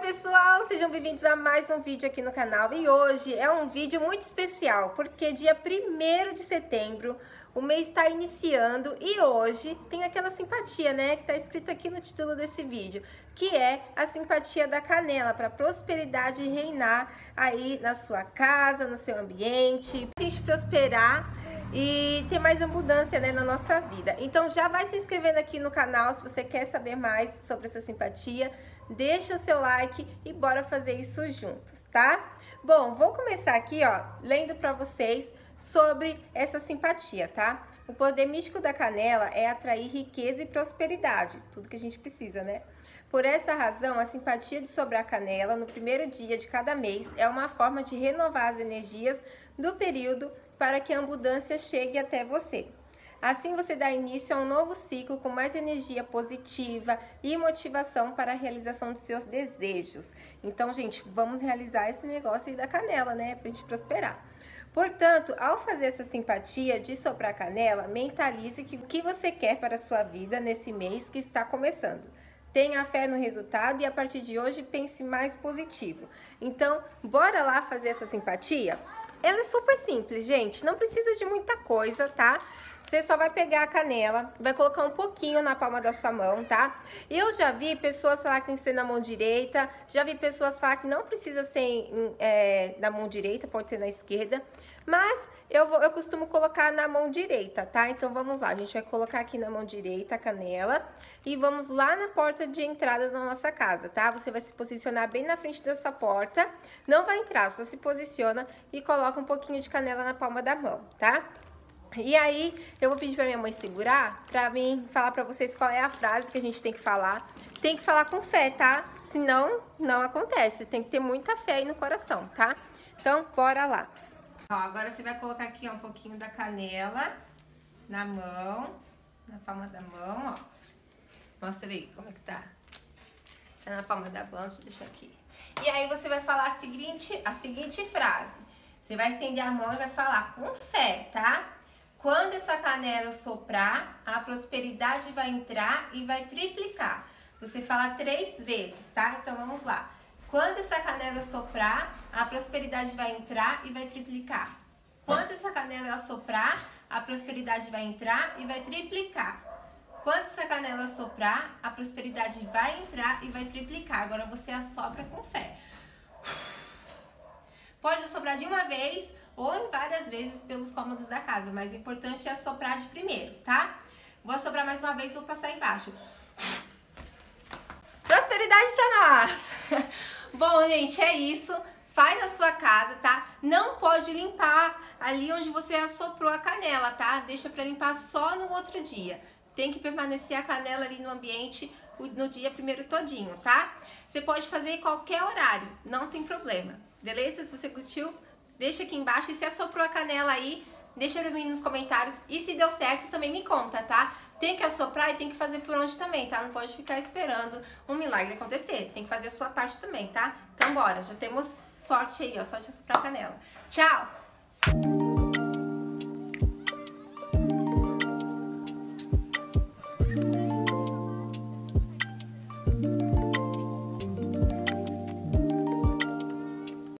Oi pessoal, sejam bem-vindos a mais um vídeo aqui no canal. E hoje é um vídeo muito especial, porque dia 1º de setembro o mês está iniciando e hoje tem aquela simpatia, né, que tá escrito aqui no título desse vídeo, que é a simpatia da canela, para prosperidade reinar aí na sua casa, no seu ambiente, pra gente prosperar e ter mais abundância, né, na nossa vida. Então já vai se inscrevendo aqui no canal se você quer saber mais sobre essa simpatia. Deixa o seu like e bora fazer isso juntos, tá? Bom, vou começar aqui, ó, lendo pra vocês sobre essa simpatia, tá? O poder místico da canela é atrair riqueza e prosperidade, tudo que a gente precisa, né? Por essa razão, a simpatia de sobrar canela no primeiro dia de cada mês é uma forma de renovar as energias do período para que a abundância chegue até você. Assim você dá início a um novo ciclo com mais energia positiva e motivação para a realização de seus desejos. Então, gente, vamos realizar esse negócio aí da canela, né? Pra gente prosperar. Portanto, ao fazer essa simpatia de soprar canela, mentalize que o que você quer para a sua vida nesse mês que está começando. Tenha fé no resultado e a partir de hoje pense mais positivo. Então, bora lá fazer essa simpatia? Ela é super simples, gente, não precisa de muita coisa, tá? Você só vai pegar a canela, vai colocar um pouquinho na palma da sua mão, tá? Eu já vi pessoas falar que tem que ser na mão direita, já vi pessoas falar que não precisa ser na mão direita, pode ser na esquerda, mas eu costumo colocar na mão direita, tá? Então vamos lá, a gente vai colocar aqui na mão direita a canela e vamos lá na porta de entrada da nossa casa, tá? Você vai se posicionar bem na frente dessa porta, não vai entrar, só se posiciona e coloca um pouquinho de canela na palma da mão, tá? E aí, eu vou pedir pra minha mãe segurar, pra mim falar pra vocês qual é a frase que a gente tem que falar. Tem que falar com fé, tá? Senão, não acontece. Tem que ter muita fé aí no coração, tá? Então, bora lá. Ó, agora você vai colocar aqui, ó, um pouquinho da canela na mão, na palma da mão, ó. Mostra aí como é que tá. Tá na palma da mão, deixa eu deixar aqui. E aí, você vai falar a seguinte frase. Você vai estender a mão e vai falar com fé, tá? Quando essa canela soprar, a prosperidade vai entrar e vai triplicar. Você fala 3 vezes, tá? Então, vamos lá. Quando essa canela soprar, a prosperidade vai entrar e vai triplicar. Quando essa canela soprar, a prosperidade vai entrar e vai triplicar. Quando essa canela soprar, a prosperidade vai entrar e vai triplicar. Agora, você assopra com fé. Pode assoprar de uma vez ou em várias vezes pelos cômodos da casa, mas o importante é soprar de primeiro, tá? Vou soprar mais uma vez e vou passar embaixo. Prosperidade pra nós! Bom, gente, é isso. Faz na sua casa, tá? Não pode limpar ali onde você assoprou a canela, tá? Deixa pra limpar só no outro dia. Tem que permanecer a canela ali no ambiente no dia primeiro todinho, tá? Você pode fazer em qualquer horário, não tem problema. Beleza? Se você curtiu, deixa aqui embaixo. E se assoprou a canela aí, deixa pra mim nos comentários. E se deu certo, também me conta, tá? Tem que assoprar e tem que fazer por onde também, tá? Não pode ficar esperando um milagre acontecer. Tem que fazer a sua parte também, tá? Então bora, já temos sorte aí, ó. Sorte de assoprar a canela. Tchau!